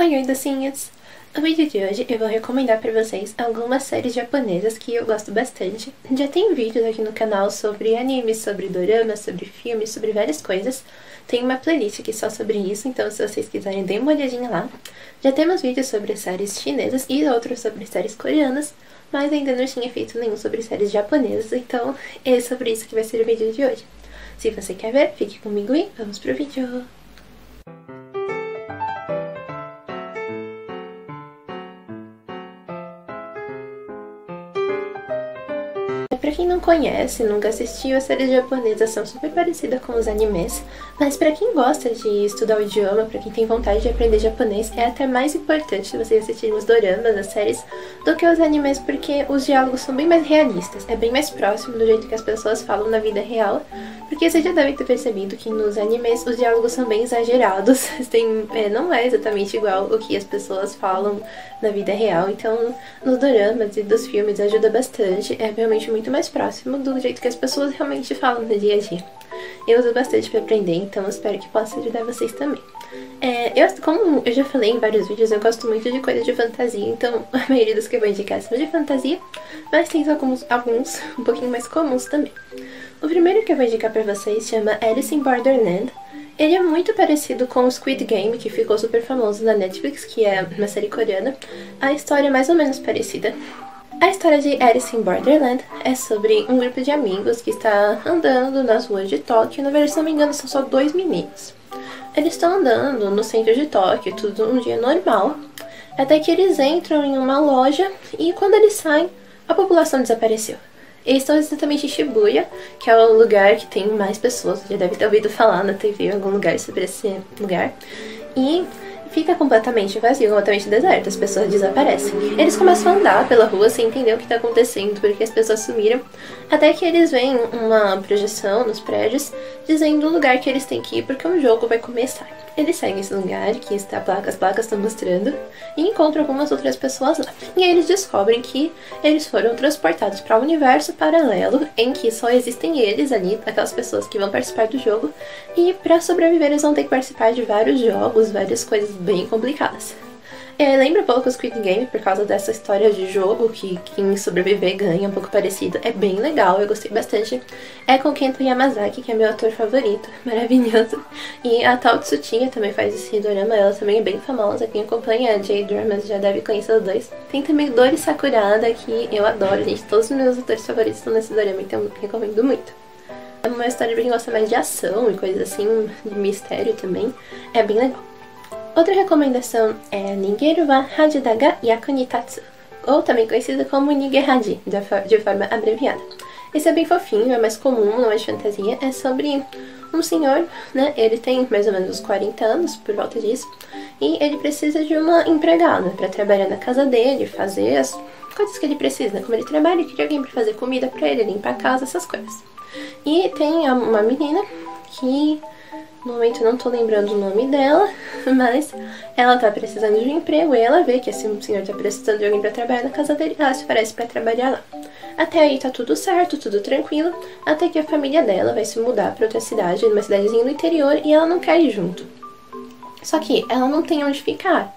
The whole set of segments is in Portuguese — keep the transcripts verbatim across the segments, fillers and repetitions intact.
Oi, oi, docinhos! No vídeo de hoje eu vou recomendar pra vocês algumas séries japonesas que eu gosto bastante. Já tem vídeos aqui no canal sobre animes, sobre doramas, sobre filmes, sobre várias coisas. Tem uma playlist aqui só sobre isso, então se vocês quiserem, dêem uma olhadinha lá. Já temos vídeos sobre séries chinesas e outros sobre séries coreanas, mas ainda não tinha feito nenhum sobre séries japonesas, então é sobre isso que vai ser o vídeo de hoje. Se você quer ver, fique comigo e vamos pro vídeo! Pra quem não conhece, nunca assistiu, as séries japonesas são super parecidas com os animes, mas pra quem gosta de estudar o idioma, pra quem tem vontade de aprender japonês, é até mais importante vocês assistirem os doramas, as séries, do que os animes, porque os diálogos são bem mais realistas, é bem mais próximo do jeito que as pessoas falam na vida real, porque você já deve ter percebido que nos animes os diálogos são bem exagerados, tem, é, não é exatamente igual o que as pessoas falam na vida real, então nos doramas e dos filmes ajuda bastante, é realmente muito mais mais próximo do jeito que as pessoas realmente falam no dia a dia. Eu uso bastante pra aprender, então espero que possa ajudar vocês também. É, eu, como eu já falei em vários vídeos, eu gosto muito de coisas de fantasia, então a maioria dos que eu vou indicar são de fantasia, mas tem alguns, alguns um pouquinho mais comuns também. O primeiro que eu vou indicar pra vocês chama Alice in Borderland. Ele é muito parecido com o Squid Game, que ficou super famoso na Netflix, que é uma série coreana. A história é mais ou menos parecida. A história de Alice in Borderland é sobre um grupo de amigos que está andando nas ruas de Tóquio. Na verdade, se não me engano, são só dois meninos. Eles estão andando no centro de Tóquio, tudo um dia normal, até que eles entram em uma loja e quando eles saem, a população desapareceu. Eles estão exatamente em Shibuya, que é o lugar que tem mais pessoas, já deve ter ouvido falar na tê vê em algum lugar sobre esse lugar. E fica completamente vazio, completamente deserto, as pessoas desaparecem. Eles começam a andar pela rua sem entender o que está acontecendo, porque as pessoas sumiram, até que eles veem uma projeção nos prédios dizendo o lugar que eles têm que ir, porque um jogo vai começar. Eles seguem esse lugar, que está a placa, as placas estão mostrando, e encontram algumas outras pessoas lá. E aí eles descobrem que eles foram transportados para um universo paralelo, em que só existem eles ali, aquelas pessoas que vão participar do jogo, e para sobreviver eles vão ter que participar de vários jogos, várias coisas bem complicadas. É, lembra um pouco o Squid Game por causa dessa história de jogo que quem sobreviver ganha, um pouco parecido. É bem legal, eu gostei bastante. É com Kento Yamazaki, que é meu ator favorito, maravilhoso. E a tal Tsuchiya também faz esse dorama, ela também é bem famosa. Quem acompanha J-Dramas já deve conhecer os dois. Tem também Dori Sakurada, que eu adoro, gente. Todos os meus atores favoritos estão nesse dorama, então eu recomendo muito. É uma história pra quem gosta mais de ação e coisas assim, de mistério também. É bem legal. Outra recomendação é Nigeru wa Haji Daga Yaku ni Tatsu, ou também conhecido como Nigehaji, de forma abreviada. Esse é bem fofinho, é mais comum, não é de fantasia, é sobre um senhor, né, ele tem mais ou menos uns quarenta anos, por volta disso, e ele precisa de uma empregada para trabalhar na casa dele, fazer as coisas que ele precisa, como ele trabalha, ele queria alguém para fazer comida para ele, limpar a casa, essas coisas. E tem uma menina que... No momento eu não tô lembrando o nome dela, mas ela tá precisando de um emprego e ela vê que esse senhor tá precisando de alguém pra trabalhar na casa dele, ela se oferece pra trabalhar lá. Até aí tá tudo certo, tudo tranquilo, até que a família dela vai se mudar pra outra cidade, numa cidadezinha do interior, e ela não quer ir junto. Só que ela não tem onde ficar.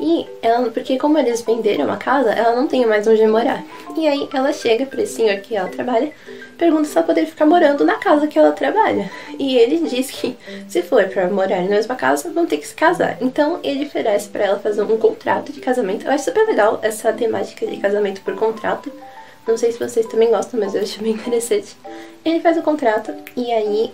E ela, porque como eles venderam a casa, ela não tem mais onde morar. E aí ela chega pra esse senhor que ela trabalha, pergunta se ela poderia ficar morando na casa que ela trabalha. E ele diz que se for pra morar na mesma casa, vão ter que se casar. Então ele oferece pra ela fazer um contrato de casamento. Eu acho super legal essa temática de casamento por contrato. Não sei se vocês também gostam, mas eu acho bem interessante. Ele faz o contrato e aí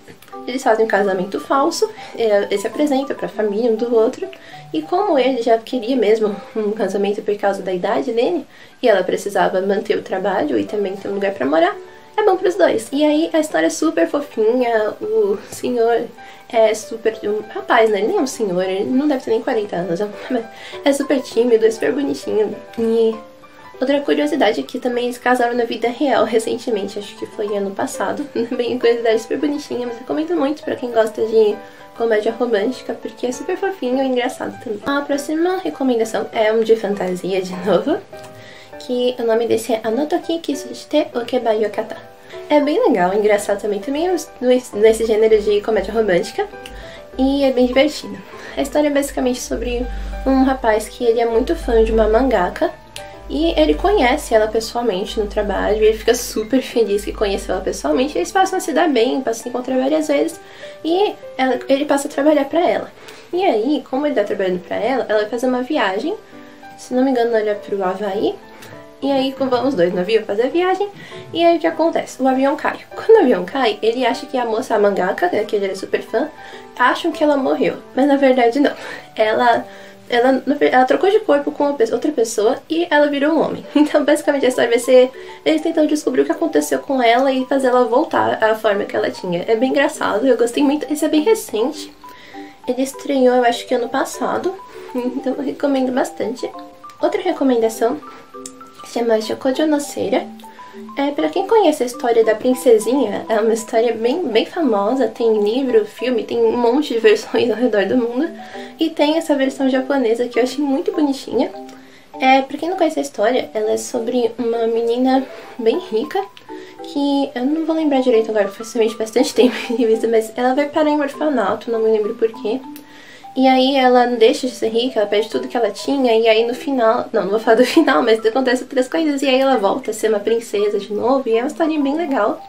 eles fazem um casamento falso, ele se apresenta pra família um do outro, e como ele já queria mesmo um casamento por causa da idade dele, e ela precisava manter o trabalho e também ter um lugar pra morar, é bom pros dois. E aí a história é super fofinha, o senhor é super... um rapaz, né? Ele nem é um senhor, ele não deve ter nem quarenta anos, é super tímido, é super bonitinho, e... Outra curiosidade é que também eles casaram na vida real recentemente, acho que foi ano passado. Também é curiosidade super bonitinha, mas recomendo muito pra quem gosta de comédia romântica, porque é super fofinho e engraçado também. A próxima recomendação é um de fantasia de novo, que o nome desse é Ano Toki Kiss Shite Okeba Yokatta. É bem legal, engraçado também, também é nesse gênero de comédia romântica. e é bem divertida. A história é basicamente sobre um rapaz que ele é muito fã de uma mangaka e ele conhece ela pessoalmente no trabalho, e ele fica super feliz que conheceu ela pessoalmente, eles passam a se dar bem, passam a se encontrar várias vezes, e ela, ele passa a trabalhar pra ela. E aí, como ele tá trabalhando pra ela, ela vai fazer uma viagem, se não me engano ela é pro Havaí, e aí vamos dois no avião fazer a viagem, e aí o que acontece? O avião cai. Quando o avião cai, ele acha que a moça, a mangaka, que ele é super fã, acham que ela morreu, mas na verdade não, ela... Ela, ela trocou de corpo com outra pessoa e ela virou um homem. Então basicamente a história vai ser eles tentando descobrir o que aconteceu com ela e fazer ela voltar à forma que ela tinha. É bem engraçado, eu gostei muito. Esse é bem recente, ele estreou eu acho que ano passado, então eu recomendo bastante. Outra recomendação se chama Shoujo no Seira. É, pra quem conhece a história da princesinha, é uma história bem, bem famosa, tem livro, filme, tem um monte de versões ao redor do mundo. E tem essa versão japonesa que eu achei muito bonitinha. É, pra quem não conhece a história, ela é sobre uma menina bem rica, que eu não vou lembrar direito agora, foi somente bastante tempo de vista, mas ela vai parar em orfanato, não me lembro porquê. E aí ela deixa de ser rica, ela perde tudo que ela tinha, e aí no final... Não, não vou falar do final, mas acontece outras coisas, e aí ela volta a ser uma princesa de novo, e é uma história bem legal.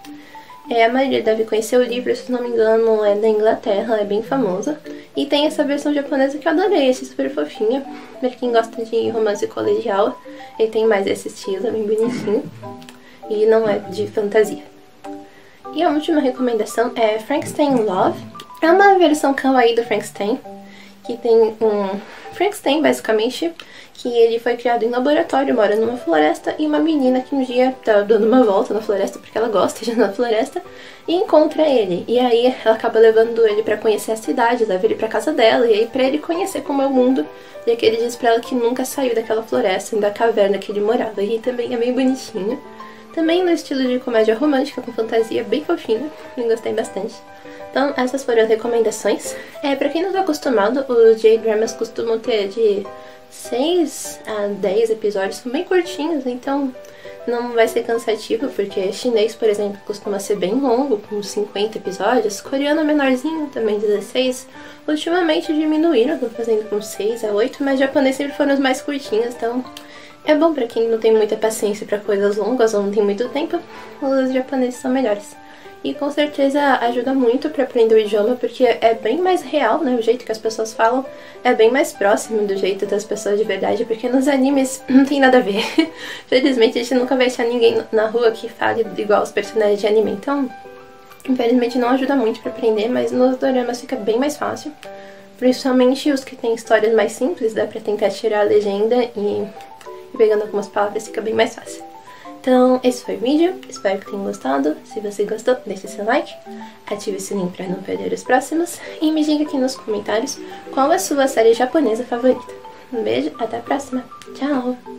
É, a maioria deve conhecer o livro, se não me engano, é da Inglaterra, é bem famosa. E tem essa versão japonesa que eu adorei, achei super fofinha. Pra quem gosta de romance colegial, ele tem mais esse estilo, bem bonitinho. E não é de fantasia. E a última recomendação é Frankenstein Love. É uma versão kawaii do Frankenstein. Que tem um Frankenstein, basicamente, que ele foi criado em laboratório, mora numa floresta, e uma menina que um dia tá dando uma volta na floresta, porque ela gosta de ir na floresta, e encontra ele. E aí ela acaba levando ele pra conhecer a cidade, leva ele pra casa dela, e aí pra ele conhecer como é o mundo, e que ele diz pra ela que nunca saiu daquela floresta, da caverna que ele morava, e também é bem bonitinho. Também no estilo de comédia romântica, com fantasia bem fofinha, eu gostei bastante. Então, essas foram as recomendações. É, pra quem não tá acostumado, os J-Dramas costumam ter de seis a dez episódios, são bem curtinhos, então não vai ser cansativo, porque chinês, por exemplo, costuma ser bem longo, com cinquenta episódios, coreano menorzinho, também dezesseis. Ultimamente diminuíram, estão fazendo com seis a oito, mas japonês sempre foram os mais curtinhos, então é bom pra quem não tem muita paciência pra coisas longas ou não tem muito tempo, os japoneses são melhores. E com certeza ajuda muito pra aprender o idioma, porque é bem mais real, né? O jeito que as pessoas falam é bem mais próximo do jeito das pessoas de verdade, porque nos animes não tem nada a ver. Felizmente a gente nunca vai achar ninguém na rua que fale igual os personagens de anime, então infelizmente não ajuda muito pra aprender, mas nos doramas fica bem mais fácil. Principalmente os que tem histórias mais simples, dá pra tentar tirar a legenda e, e pegando algumas palavras fica bem mais fácil. Então, esse foi o vídeo, espero que tenham gostado. Se você gostou, deixe seu like, ative o sininho para não perder os próximos e me diga aqui nos comentários qual é a sua série japonesa favorita. Um beijo, até a próxima. Tchau!